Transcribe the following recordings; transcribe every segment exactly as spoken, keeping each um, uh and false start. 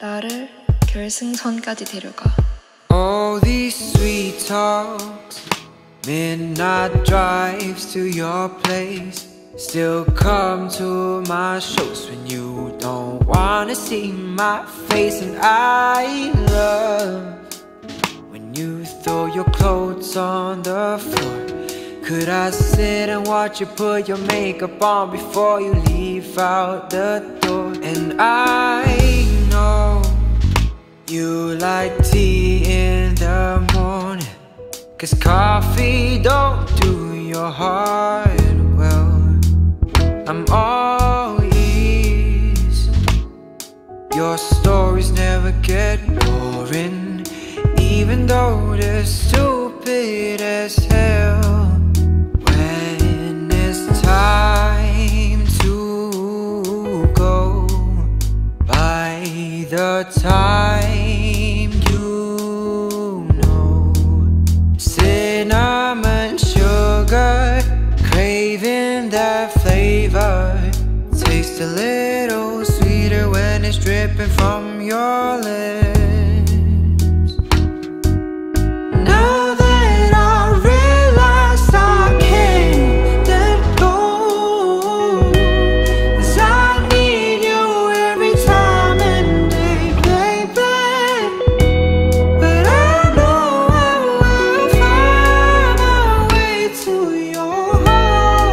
나를 결승선까지 데려가. All these sweet talks, midnight drives to your place. Still come to my shows when you don't wanna see my face. And I love when you throw your clothes on the floor. Could I sit and watch you put your makeup on before you leave out the door? And I know you like tea in the morning, 'cause coffee don't do your heart well. I'm all ears. Your stories never get boring, even though they're stupid as hell. When it's time to go, by the time you know, cinnamon sugar, craving that flavor. Tastes a little sweeter when it's dripping from your lips. Now that I realize I can't let go, 'cause I need you every time and day, baby. But I know I will find my way to your heart.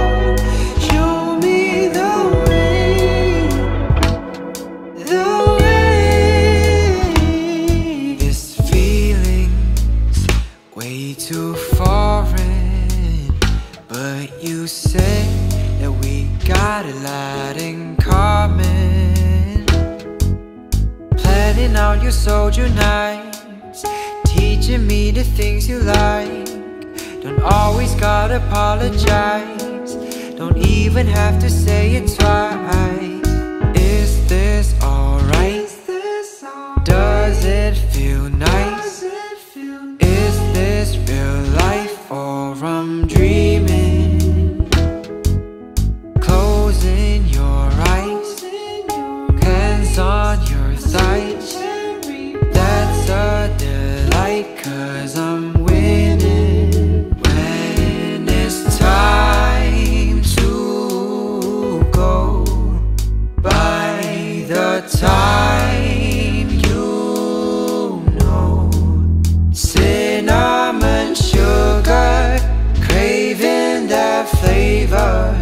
Too foreign, but you said that we got a lot in common. Planning out your soldier nights, teaching me the things you like. Don't always gotta apologize, don't even have to say it twice. Is this alright? Does it feel nice? Time you know, cinnamon sugar, craving that flavor.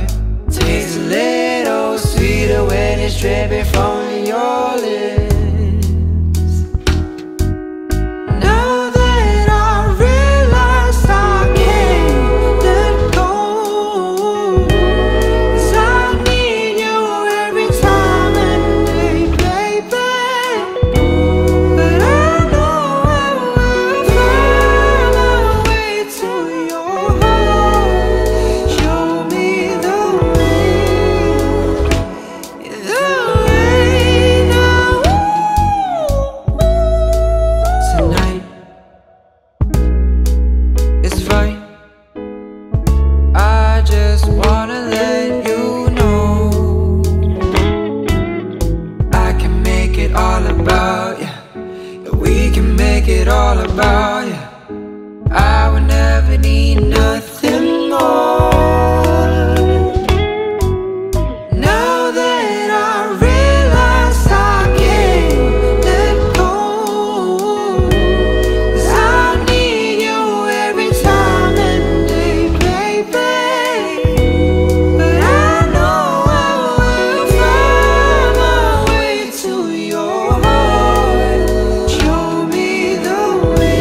Tastes a little sweeter when it's dripping from your lips. It all about you. I would never need nothing more. Now that I realize I can't let go, 'cause I need you every time and day, baby. But I know I will find my way to your heart. Show me the way.